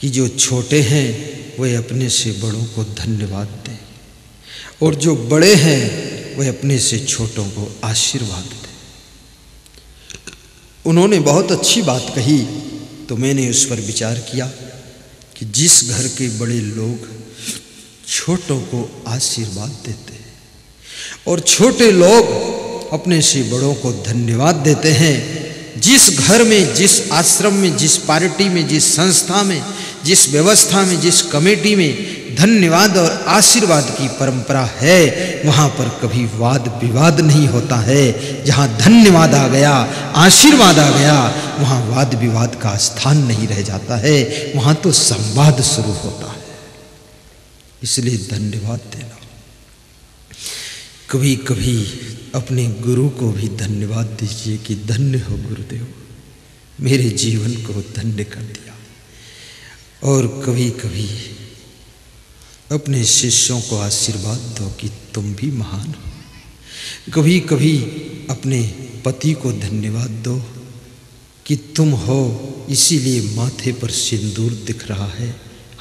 कि जो छोटे हैं वह अपने से बड़ों को धन्यवाद दें और जो बड़े हैं वह अपने से छोटों को आशीर्वाद दें। उन्होंने बहुत अच्छी बात कही, तो मैंने उस पर विचार किया कि जिस घर के बड़े लोग छोटों को आशीर्वाद देते हैं और छोटे लोग अपने से बड़ों को धन्यवाद देते हैं, जिस घर में, जिस आश्रम में, जिस पार्टी में, जिस संस्था में, जिस व्यवस्था में, जिस कमेटी में धन्यवाद और आशीर्वाद की परंपरा है, वहाँ पर कभी वाद विवाद नहीं होता है। जहाँ धन्यवाद आ गया, आशीर्वाद आ गया, वहाँ वाद विवाद का स्थान नहीं रह जाता है, वहाँ तो संवाद शुरू होता है। इसलिए धन्यवाद देना। कभी कभी अपने गुरु को भी धन्यवाद दीजिए कि धन्य हो गुरुदेव, मेरे जीवन को धन्य कर दिया। और कभी कभी अपने शिष्यों को आशीर्वाद दो कि तुम भी महान हो। कभी कभी अपने पति को धन्यवाद दो कि तुम हो इसीलिए माथे पर सिंदूर दिख रहा है,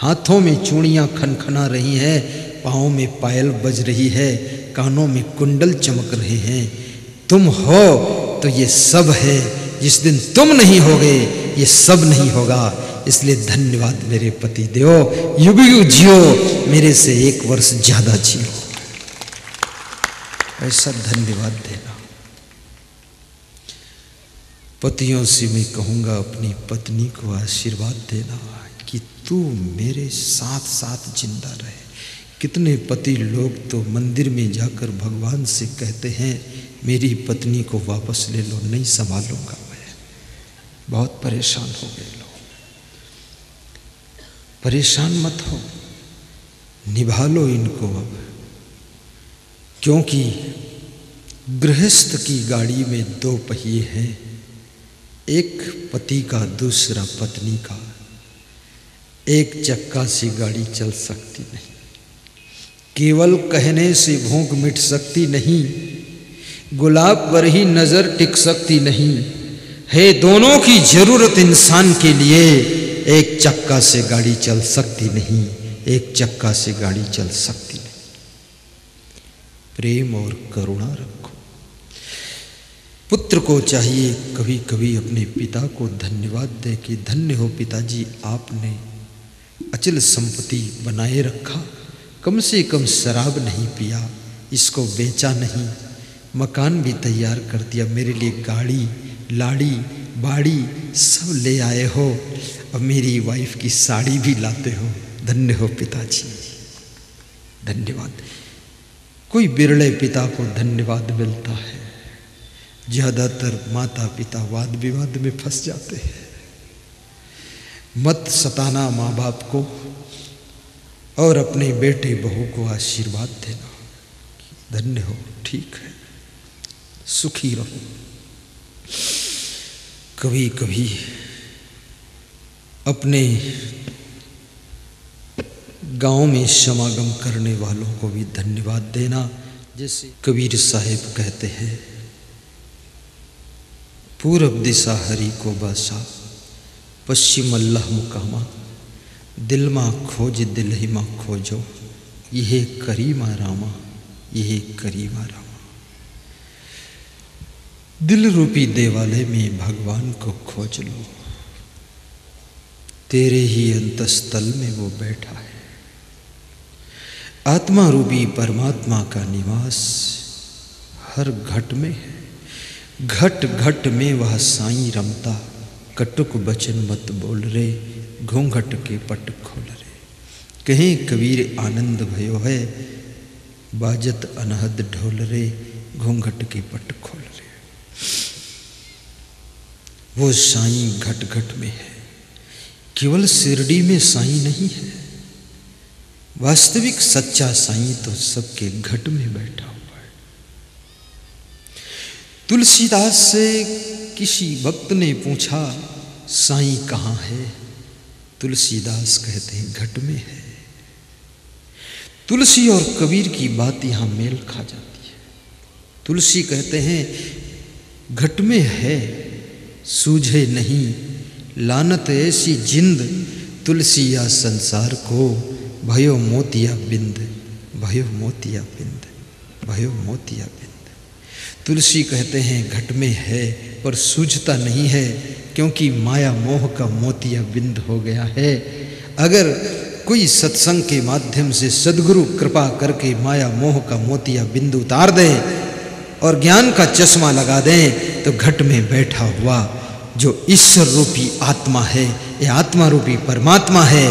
हाथों में चूड़ियाँ खनखना रही हैं, पाँव में पायल बज रही है, कानों में कुंडल चमक रहे हैं। तुम हो तो ये सब है, जिस दिन तुम नहीं होगे ये सब नहीं होगा। इसलिए धन्यवाद मेरे पति देव, युग युग जियो, मेरे से 1 वर्ष ज़्यादा जियो, ऐसा धन्यवाद देना। पतियों से मैं कहूँगा अपनी पत्नी को आशीर्वाद देना कि तू मेरे साथ साथ जिंदा रहे। कितने पति लोग तो मंदिर में जाकर भगवान से कहते हैं मेरी पत्नी को वापस ले लो, नहीं संभालूंगा मैं। बहुत परेशान हो गए लोग। परेशान मत हो, निभा लो इनको अब, क्योंकि गृहस्थ की गाड़ी में 2 पहिए हैं, एक पति का, दूसरा पत्नी का। 1 चक्का से गाड़ी चल सकती नहीं, केवल कहने से भूख मिट सकती नहीं, गुलाब पर ही नज़र टिक सकती नहीं है। दोनों की ज़रूरत इंसान के लिए। 1 चक्का से गाड़ी चल सकती नहीं, 1 चक्का से गाड़ी चल सकती नहीं। प्रेम और करुणा रखो। पुत्र को चाहिए कभी कभी अपने पिता को धन्यवाद दे कि धन्य हो पिताजी, आपने अचल संपत्ति बनाए रखा, कम से कम शराब नहीं पिया, इसको बेचा नहीं, मकान भी तैयार कर दिया, मेरे लिए गाड़ी, लाड़ी, बाड़ी सब ले आए हो, अब मेरी वाइफ की साड़ी भी लाते हो, धन्य हो पिताजी, धन्यवाद। कोई बिरले पिता को धन्यवाद मिलता है, ज़्यादातर माता पिता वाद विवाद में फंस जाते हैं। मत सताना माँ बाप को और अपने बेटे बहू को आशीर्वाद देना, धन्य हो, ठीक है, सुखी रहो। कभी कभी अपने गांव में समागम करने वालों को भी धन्यवाद देना। जैसे कबीर साहेब कहते हैं, पूरब दिशा हरि को बासा, पश्चिम अल्लाह मुकामा, दिल माँ खोज दिल ही माँ खोजो, यहे करीमा रामा, यहे करीमा रामा। दिल रूपी देवालय में भगवान को खोज लो, तेरे ही अंतस्तल में वो बैठा है। आत्मा रूपी परमात्मा का निवास हर घट में है, घट घट में वह साईं रमता, कटुक बचन मत बोल रे, घूंघट के पट खोल रे, कहें कबीर आनंद भयो है, बाजत अनहद ढोल रे, घूंघट के पट खोल रे। वो साईं घट घट में है। केवल शिरडी में साईं नहीं है, वास्तविक सच्चा साईं तो सबके घट में बैठा हुआ है। तुलसीदास से किसी भक्त ने पूछा साईं कहाँ है, तुलसीदास कहते हैं घट में है। तुलसी और कबीर की बात यहाँ मेल खा जाती है। तुलसी कहते हैं घट में है सूझे नहीं, लानत ऐसी जिंद तुलसिया संसार को भयो मोतिया बिंद तुलसी कहते हैं घट में है पर सूझता नहीं है क्योंकि माया मोह का मोतिया बिंद हो गया है। अगर कोई सत्संग के माध्यम से सदगुरु कृपा करके माया मोह का मोतिया बिंद उतार दें और ज्ञान का चश्मा लगा दें तो घट में बैठा हुआ जो ईश्वर रूपी आत्मा है, ये आत्मा रूपी परमात्मा है,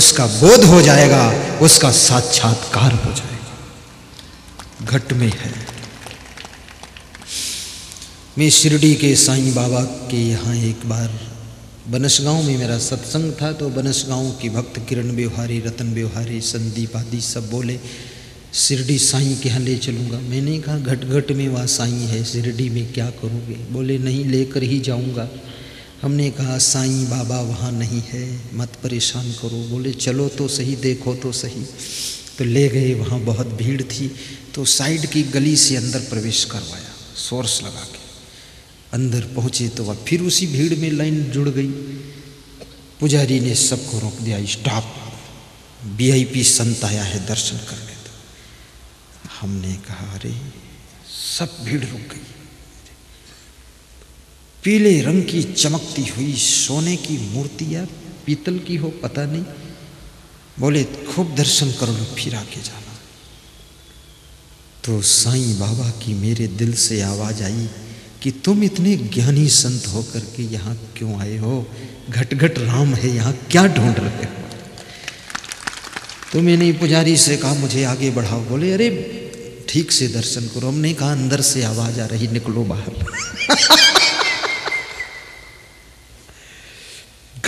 उसका बोध हो जाएगा, उसका साक्षात्कार हो जाएगा। घट में है। मैं शिरडी के साईं बाबा के यहाँ एक बार बनसगांव में मेरा सत्संग था, तो बनसगांव के भक्त किरण बिहारी, रतन बिहारी, संदीप आदि सब बोले शिरडी साईं के यहाँ ले चलूँगा। मैंने कहा घट घट में वहाँ साईं है, शिरडी में क्या करोगे? बोले नहीं, लेकर ही जाऊँगा। हमने कहा साईं बाबा वहाँ नहीं है, मत परेशान करो। बोले चलो तो सही, देखो तो सही। तो ले गए, वहाँ बहुत भीड़ थी, तो साइड की गली से अंदर प्रवेश करवाया सोर्स लगा के। अंदर पहुँचे तो वह फिर उसी भीड़ में लाइन जुड़ गई। पुजारी ने सबको रोक दिया, स्टॉप, वीआईपी संत आया है, दर्शन करने दो। हमने कहा अरे, सब भीड़ रुक गई। पीले रंग की चमकती हुई सोने की मूर्ति या पीतल की हो पता नहीं, बोले खूब दर्शन कर लो फिर आके जाना। तो साईं बाबा की मेरे दिल से आवाज़ आई कि तुम इतने ज्ञानी संत हो करके यहाँ क्यों आए हो? घट घट राम है, यहाँ क्या ढूंढ रहे हो? तो मैंने पुजारी से कहा मुझे आगे बढ़ाओ। बोले अरे ठीक से दर्शन करो। हमने कहा अंदर से आवाज आ रही, निकलो बाहर।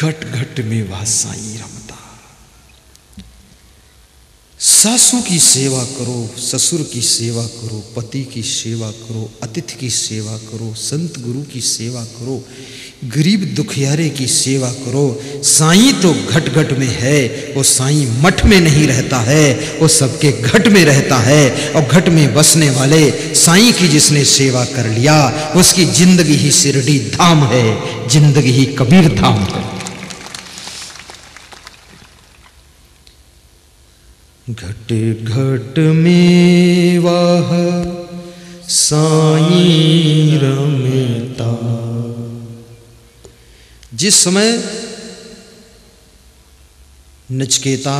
घट घट में वह साईं रमता। सासू की सेवा करो, ससुर की सेवा करो, पति की सेवा करो, अतिथि की सेवा करो, संत गुरु की सेवा करो, गरीब दुखियारे की सेवा करो। साईं तो घट घट में है, वो साईं मठ में नहीं रहता है, वो सबके घट में रहता है। और घट में बसने वाले साईं की जिसने सेवा कर लिया, उसकी जिंदगी ही शिरडी धाम है, जिंदगी ही कबीर धाम है। घट घट में वह साईं रमता। जिस समय नचकेता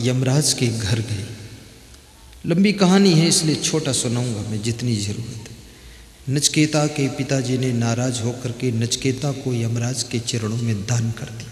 यमराज के घर गए, लंबी कहानी है इसलिए छोटा सुनाऊंगा मैं, जितनी जरूरत है। नचकेता के पिताजी ने नाराज होकर के नचकेता को यमराज के चरणों में दान कर दिया।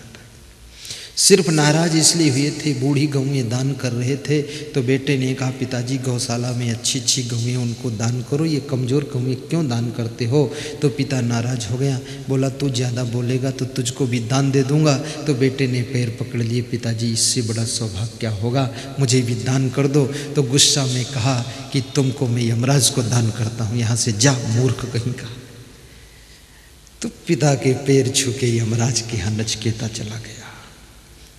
सिर्फ नाराज इसलिए हुए थे, बूढ़ी गौएं दान कर रहे थे, तो बेटे ने कहा पिताजी गौशाला में अच्छी अच्छी गौएं, उनको दान करो, ये कमज़ोर गौएं क्यों दान करते हो? तो पिता नाराज हो गया, बोला तू ज़्यादा बोलेगा तो तुझको भी दान दे दूंगा। तो बेटे ने पैर पकड़ लिए, पिताजी इससे बड़ा सौभाग्य क्या होगा, मुझे भी दान कर दो। तो गुस्सा में कहा कि तुमको मैं यमराज को दान करता हूँ, यहाँ से जा मूर्ख कहीं का। तो पिता के पैर छू के यमराज के यहाँ नचकेता चला गया।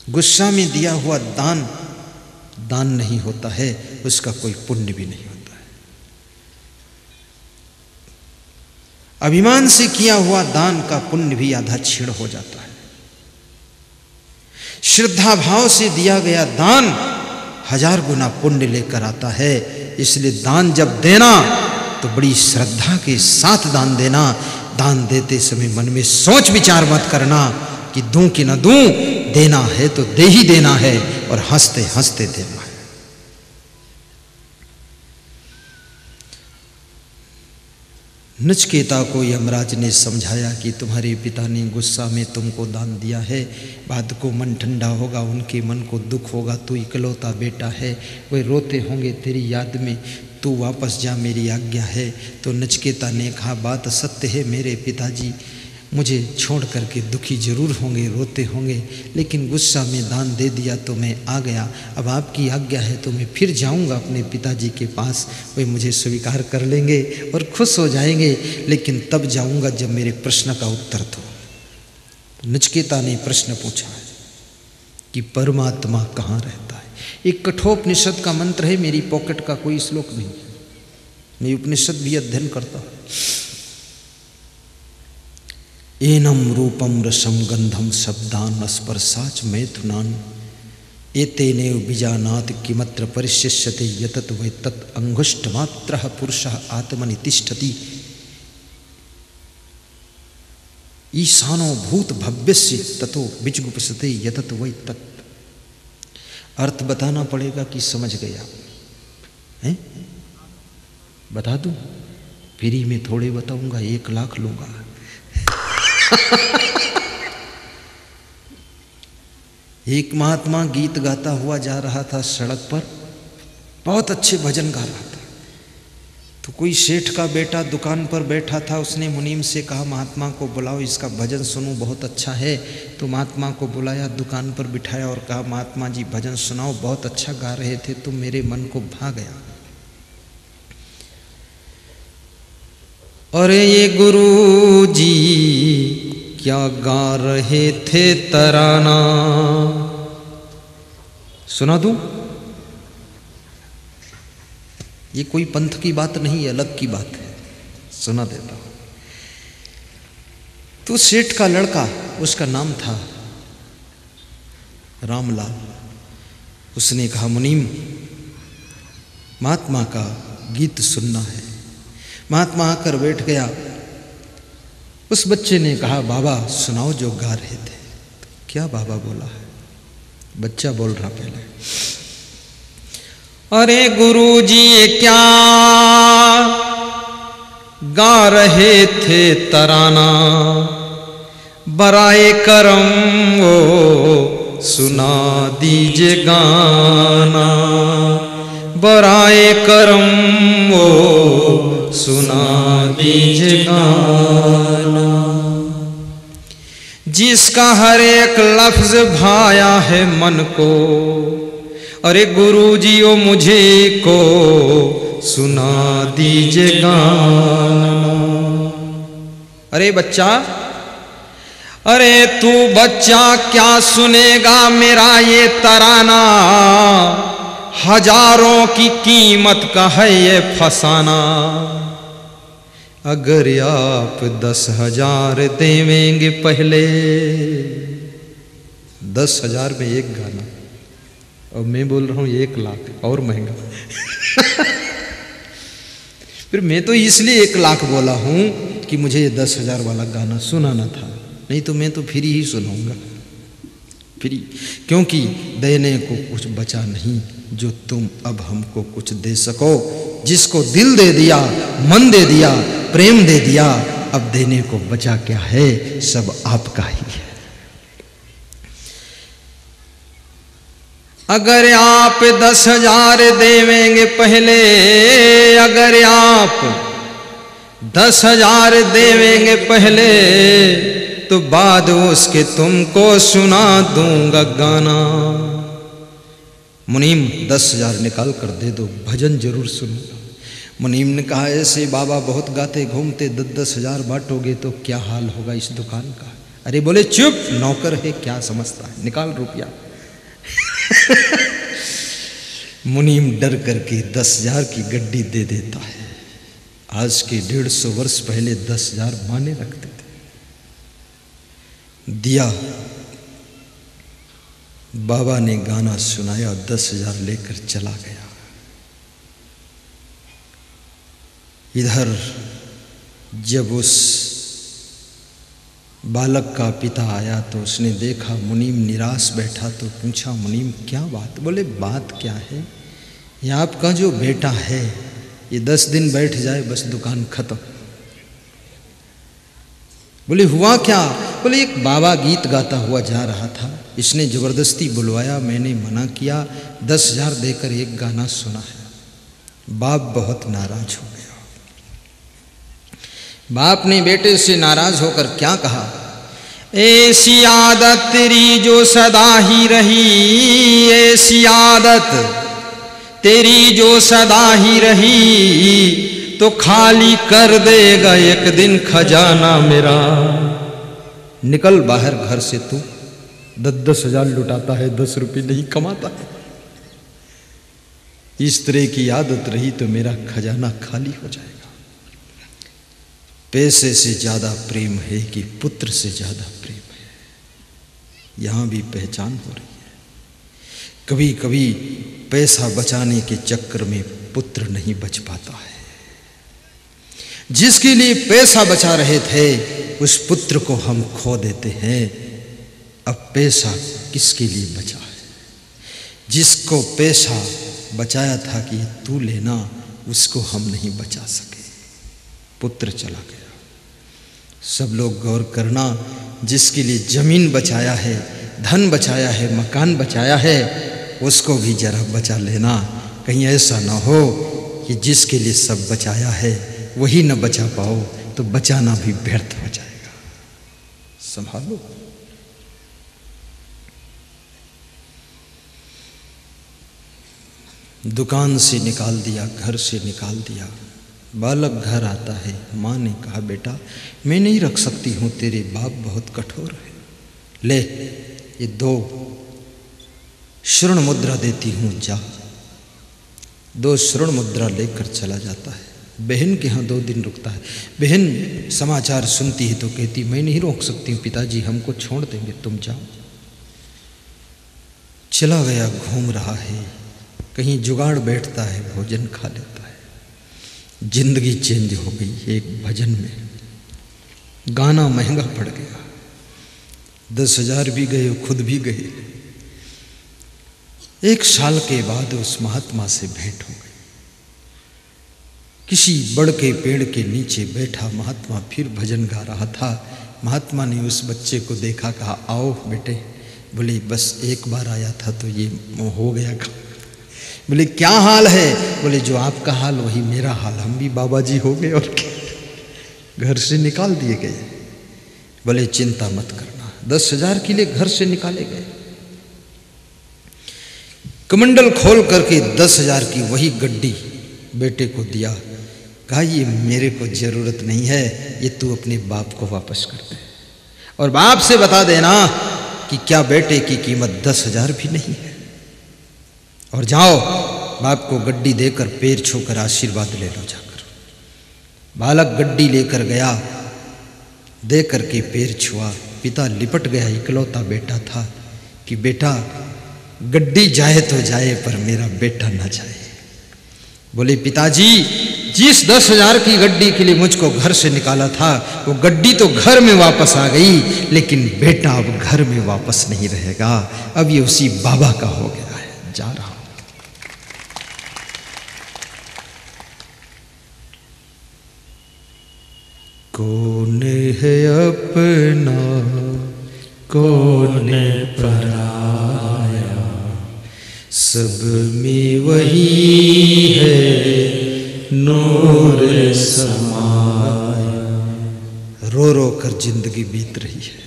गुस्सा में दिया हुआ दान दान नहीं होता है, उसका कोई पुण्य भी नहीं होता है। अभिमान से किया हुआ दान का पुण्य भी आधा छीण हो जाता है। श्रद्धा भाव से दिया गया दान 1000 गुना पुण्य लेकर आता है। इसलिए दान जब देना तो बड़ी श्रद्धा के साथ दान देना। दान देते समय मन में सोच विचार मत करना कि दूं कि ना दूं, देना है तो दे ही देना है, और हंसते हंसते देना है। नचकेता को यमराज ने समझाया कि तुम्हारे पिता ने गुस्सा में तुमको दान दिया है, बाद को मन ठंडा होगा, उनके मन को दुख होगा, तू इकलौता बेटा है, वे रोते होंगे तेरी याद में, तू वापस जा, मेरी आज्ञा है। तो नचकेता ने कहा बात सत्य है मेरे पिताजी, मुझे छोड़ करके दुखी जरूर होंगे, रोते होंगे, लेकिन गुस्सा में दान दे दिया तो मैं आ गया, अब आपकी आज्ञा है तो मैं फिर जाऊंगा अपने पिताजी के पास, वे मुझे स्वीकार कर लेंगे और खुश हो जाएंगे, लेकिन तब जाऊंगा जब मेरे प्रश्न का उत्तर दो। नचकेता ने प्रश्न पूछा है कि परमात्मा कहाँ रहता है? एक कठोपनिषद का मंत्र है, मेरी पॉकेट का कोई श्लोक नहीं, मैं उपनिषद भी अध्ययन करता हूँ। एनम रूपम रसम गंधम शब्दान स्पर्शाच मैथुनान एतेनेव बीजानात किमत्र परिशिष्यते यतत वै तत् अंगुष्ठमात्रः पुरुषः आत्मनि तिष्ठति ईशानो भूत भव्यस्य ततो विजुगुप्सते यतत वै तत्। अर्थ बताना पड़ेगा कि समझ गया हैं? बता दूं? फ्री में थोड़े बताऊंगा, 1 लाख लूंगा। एक महात्मा गीत गाता हुआ जा रहा था सड़क पर, बहुत अच्छे भजन गा रहा था। तो कोई सेठ का बेटा दुकान पर बैठा था, उसने मुनीम से कहा महात्मा को बुलाओ, इसका भजन सुनूं, बहुत अच्छा है। तो महात्मा को बुलाया, दुकान पर बिठाया और कहा महात्मा जी भजन सुनाओ, बहुत अच्छा गा रहे थे, तो मेरे मन को भा गया। अरे ये गुरु जी क्या गा रहे थे तराना, सुना दूं? ये कोई पंथ की बात नहीं है, अलग की बात है, सुना देता हूं। तो सेठ का लड़का, उसका नाम था रामलाल, उसने कहा मुनीम महात्मा का गीत सुनना है। महात्मा आकर बैठ गया। उस बच्चे ने कहा बाबा सुनाओ जो गा रहे थे। तो क्या बाबा बोला है, बच्चा बोल रहा पहले। अरे गुरुजी ये क्या गा रहे थे तराना, बराए करम वो सुना दीजिए गाना, बराए करम वो सुना दीजिए गाना। जिसका हर एक लफ्ज भाया है मन को, अरे गुरुजी ओ मुझे को सुना दीजिए गाना। अरे बच्चा, अरे तू बच्चा क्या सुनेगा मेरा ये तराना, हजारों की कीमत का है ये फसाना। अगर आप 10,000 देवेंगे पहले, 10,000 में एक गाना, और मैं बोल रहा हूँ 1 लाख और महंगा। फिर मैं तो इसलिए 1 लाख बोला हूँ कि मुझे 10,000 वाला गाना सुनाना था, नहीं तो मैं तो फ्री ही सुनाऊंगा, फ्री, क्योंकि देने को कुछ बचा नहीं जो तुम अब हमको कुछ दे सको। जिसको दिल दे दिया, मन दे दिया, प्रेम दे दिया, अब देने को बचा क्या है, सब आपका ही है। अगर आप 10,000 देवेंगे पहले, अगर आप 10,000 देवेंगे पहले, तो बाद उसके तुमको सुना दूंगा गाना। मुनीम 10,000 निकाल कर दे दो, भजन जरूर सुनूंगा। मुनीम ने कहा ऐसे बाबा बहुत गाते घूमते, 10,000 बांटोगे तो क्या हाल होगा इस दुकान का। अरे बोले चुप, नौकर है क्या समझता है, निकाल रुपया। मुनीम डर करके 10,000 की गड्डी दे देता है। आज के 150 वर्ष पहले 10,000 माने रखते थे। दिया, बाबा ने गाना सुनाया, 10,000 लेकर चला गया। इधर जब उस बालक का पिता आया तो उसने देखा मुनीम निराश बैठा, तो पूछा मुनीम क्या बात। बोले बात क्या है, ये आपका जो बेटा है ये 10 दिन बैठ जाए बस दुकान खत्म। बोले हुआ क्या। बोले एक बाबा गीत गाता हुआ जा रहा था, इसने ज़बरदस्ती बुलवाया, मैंने मना किया, 10,000 देकर एक गाना सुना है। बाप बहुत नाराज हो गया। बाप ने बेटे से नाराज होकर क्या कहा, ऐसी आदत तेरी जो सदा ही रही, ऐसी आदत तेरी जो सदा ही रही, तो खाली कर देगा एक दिन खजाना मेरा। निकल बाहर घर से, तू 10,000 लुटाता है, 10 रुपये नहीं कमाता है। इस तरह की आदत रही तो मेरा खजाना खाली हो जाएगा। पैसे से ज़्यादा प्रेम है कि पुत्र से ज़्यादा प्रेम है, यहाँ भी पहचान हो रही है। कभी कभी पैसा बचाने के चक्कर में पुत्र नहीं बच पाता है। जिसके लिए पैसा बचा रहे थे उस पुत्र को हम खो देते हैं। अब पैसा किसके लिए बचा है? जिसको पैसा बचाया था कि तू लेना, उसको हम नहीं बचा सके, पुत्र चला गया। सब लोग गौर करना, जिसके लिए जमीन बचाया है, धन बचाया है, मकान बचाया है, उसको भी जरा बचा लेना। कहीं ऐसा ना हो कि जिसके लिए सब बचाया है वही न बचा पाओ, तो बचाना भी व्यर्थ हो जाएगा। संभालो। दुकान से निकाल दिया, घर से निकाल दिया, बालक घर आता है। माँ ने कहा, बेटा मैं नहीं रख सकती हूँ, तेरे बाप बहुत कठोर है, ले ये दो स्वर्ण मुद्रा देती हूँ, जा। दो स्वर्ण मुद्रा लेकर चला जाता है। बहन के यहाँ 2 दिन रुकता है। बहन समाचार सुनती है तो कहती, मैं नहीं रोक सकती हूँ पिताजी, हमको छोड़ देंगे, तुम जाओ। चला गया, घूम रहा है, कहीं जुगाड़ बैठता है, भोजन खा लेता है। जिंदगी चेंज हो गई। एक भजन में गाना महंगा पड़ गया, 10,000 भी गए, खुद भी गए। 1 साल के बाद उस महात्मा से भेंट हो गई। किसी बड़ के पेड़ के नीचे बैठा महात्मा फिर भजन गा रहा था। महात्मा ने उस बच्चे को देखा, कहा आओ बेटे। बोले बस एक बार आया था तो ये हो गया। बोले क्या हाल है? बोले जो आपका हाल वही मेरा हाल, हम भी बाबा जी हो गए और क्या। घर से निकाल दिए गए। बोले चिंता मत करना, 10,000 के लिए घर से निकाले गए। कमंडल खोल करके 10,000 की वही गड्डी बेटे को दिया। कहा ये मेरे को जरूरत नहीं है, ये तू अपने बाप को वापस कर दे, और बाप से बता देना कि क्या बेटे की कीमत 10,000 भी नहीं है, और जाओ बाप को गड्डी देकर पैर छूकर आशीर्वाद ले लो जाकर। बालक गड्डी लेकर गया, दे करके पैर छुआ। पिता लिपट गया, इकलौता बेटा था, कि बेटा गड्डी जाए तो जाए पर मेरा बेटा ना जाए। बोले पिताजी जिस 10,000 की गड्डी के लिए मुझको घर से निकाला था वो गड्डी तो घर में वापस आ गई, लेकिन बेटा अब घर में वापस नहीं रहेगा, अब ये उसी बाबा का हो गया है, जा रहा। कौन है अपना कौन पराया, सब में वही है नूर समाया। रो रो कर जिंदगी बीत रही है,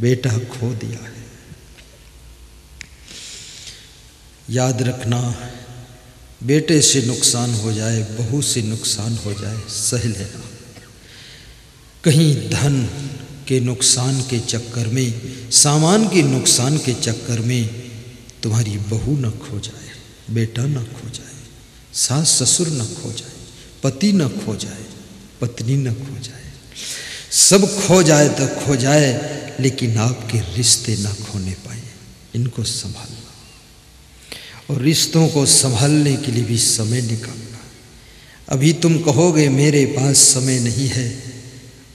बेटा खो दिया है। याद रखना, बेटे से नुकसान हो जाए, बहू से नुकसान हो जाए, सह लेना। कहीं धन के नुकसान के चक्कर में, सामान के नुकसान के चक्कर में तुम्हारी बहू न खो जाए, बेटा न खो जाए, सास ससुर न खो जाए, पति न खो जाए, पत्नी न खो जाए। सब खो जाए तो खो जाए, लेकिन आपके रिश्ते ना खोने पाए, इनको संभालना। और रिश्तों को संभालने के लिए भी समय निकालना। अभी तुम कहोगे मेरे पास समय नहीं है,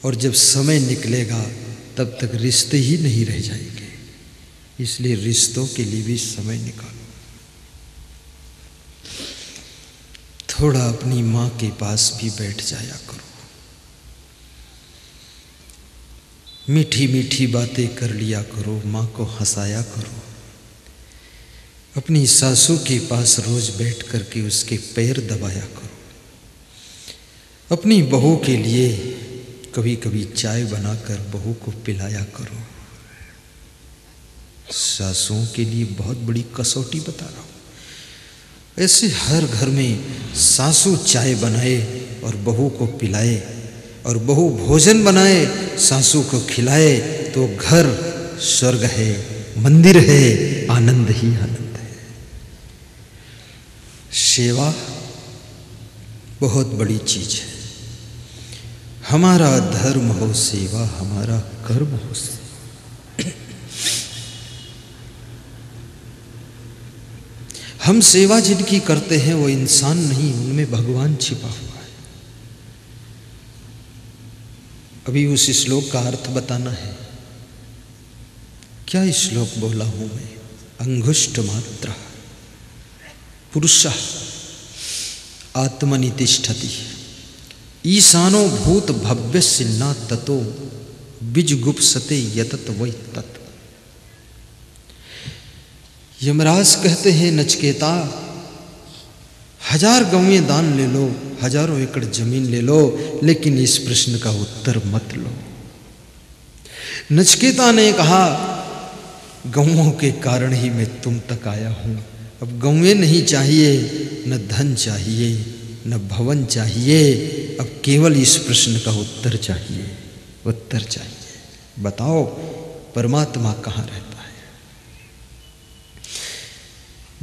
और जब समय निकलेगा तब तक रिश्ते ही नहीं रह जाएंगे, इसलिए रिश्तों के लिए भी समय निकालो। थोड़ा अपनी माँ के पास भी बैठ जाया करो, मीठी मीठी बातें कर लिया करो, माँ को हंसाया करो। अपनी सासू के पास रोज बैठ करके उसके पैर दबाया करो। अपनी बहू के लिए कभी कभी चाय बनाकर बहू को पिलाया करो। सासुओं के लिए बहुत बड़ी कसौटी बता रहा हूँ। ऐसे हर घर में सासू चाय बनाए और बहू को पिलाए, और बहू भोजन बनाए सासू को खिलाए, तो घर स्वर्ग है, मंदिर है, आनंद ही आनंद है। सेवा बहुत बड़ी चीज है। हमारा धर्म हो सेवा, हमारा कर्म हो सेवा। हम सेवा जिनकी करते हैं वो इंसान नहीं, उनमें भगवान छिपा हुआ है। अभी उस श्लोक का अर्थ बताना है। क्या श्लोक बोला हूं मैं? अंगुष्ट मात्रा पुरुषः आत्मनि तिष्ठति ईशानो भूत भव्यस्य न ततो विजगुप्सते यतत वै तत्। यमराज कहते हैं नचकेता, 1000 गवें दान ले लो, 1000 एकड़ जमीन ले लो, लेकिन इस प्रश्न का उत्तर मत लो। नचकेता ने कहा गौओं के कारण ही मैं तुम तक आया हूँ। अब गौएं नहीं चाहिए, न धन चाहिए, न भवन चाहिए, अब केवल इस प्रश्न का उत्तर चाहिए। उत्तर चाहिए, बताओ परमात्मा कहाँ रहता है?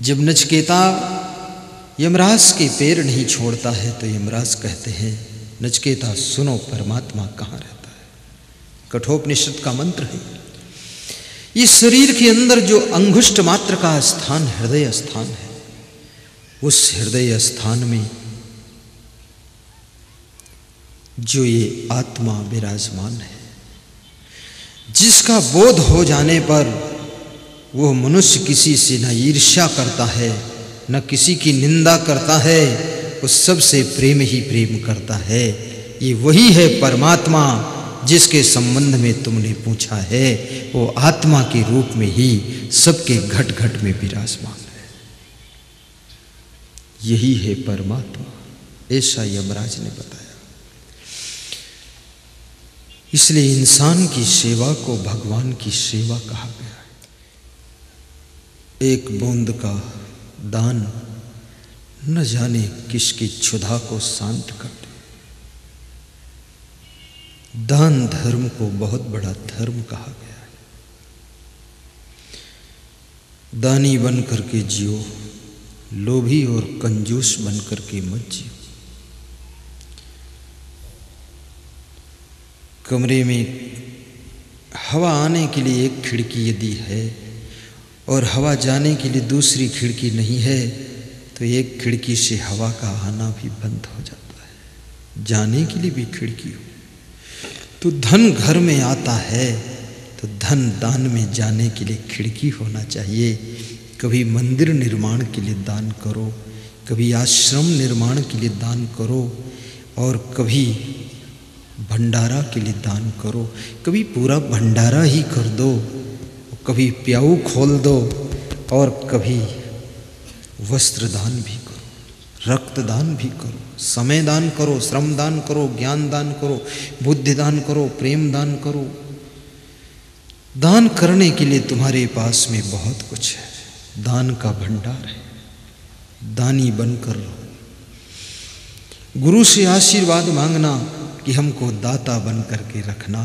जब नचकेता यमराज के पैर नहीं छोड़ता है तो यमराज कहते हैं नचकेता सुनो परमात्मा कहाँ रहता है। कठोपनिषद का मंत्र है। इस शरीर के अंदर जो अंगुष्ठ मात्र का स्थान हृदय स्थान है, उस हृदय स्थान में जो ये आत्मा विराजमान है, जिसका बोध हो जाने पर वो मनुष्य किसी से न ईर्ष्या करता है, न किसी की निंदा करता है, वो सबसे प्रेम ही प्रेम करता है। ये वही है परमात्मा जिसके संबंध में तुमने पूछा है। वो आत्मा के रूप में ही सबके घट घट में विराजमान है। यही है परमात्मा, ऐसा यमराज ने बताया। इसलिए इंसान की सेवा को भगवान की सेवा कहा गया है। एक बूंद का दान न जाने किसकी क्षुधा को शांत कर दे। दान धर्म को बहुत बड़ा धर्म कहा गया है। दानी बन करके जियो, लोभी और कंजूस बन करके मत जियो। कमरे में हवा आने के लिए एक खिड़की यदि है और हवा जाने के लिए दूसरी खिड़की नहीं है, तो एक खिड़की से हवा का आना भी बंद हो जाता है, जाने के लिए भी खिड़की हो। तो धन घर में आता है तो धन दान में जाने के लिए खिड़की होना चाहिए। कभी मंदिर निर्माण के लिए दान करो, कभी आश्रम निर्माण के लिए दान करो, और कभी भंडारा के लिए दान करो। कभी पूरा भंडारा ही कर दो, कभी प्याऊ खोल दो, और कभी वस्त्र दान भी करो, रक्त दान भी करो, समय दान करो, श्रम दान करो, ज्ञान दान करो, बुद्धि दान करो, प्रेम दान करो। दान करने के लिए तुम्हारे पास में बहुत कुछ है, दान का भंडार है। दानी बनकर रहो। गुरु से आशीर्वाद मांगना कि हमको दाता बन करके रखना,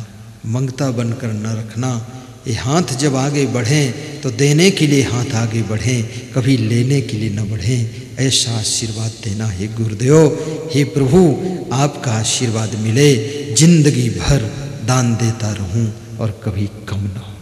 मंगता बनकर न रखना। ये हाथ जब आगे बढ़ें तो देने के लिए हाथ आगे बढ़ें, कभी लेने के लिए न बढ़ें। ऐसा आशीर्वाद देना है गुरुदेव। हे प्रभु, आपका आशीर्वाद मिले, जिंदगी भर दान देता रहूं और कभी कम ना हो।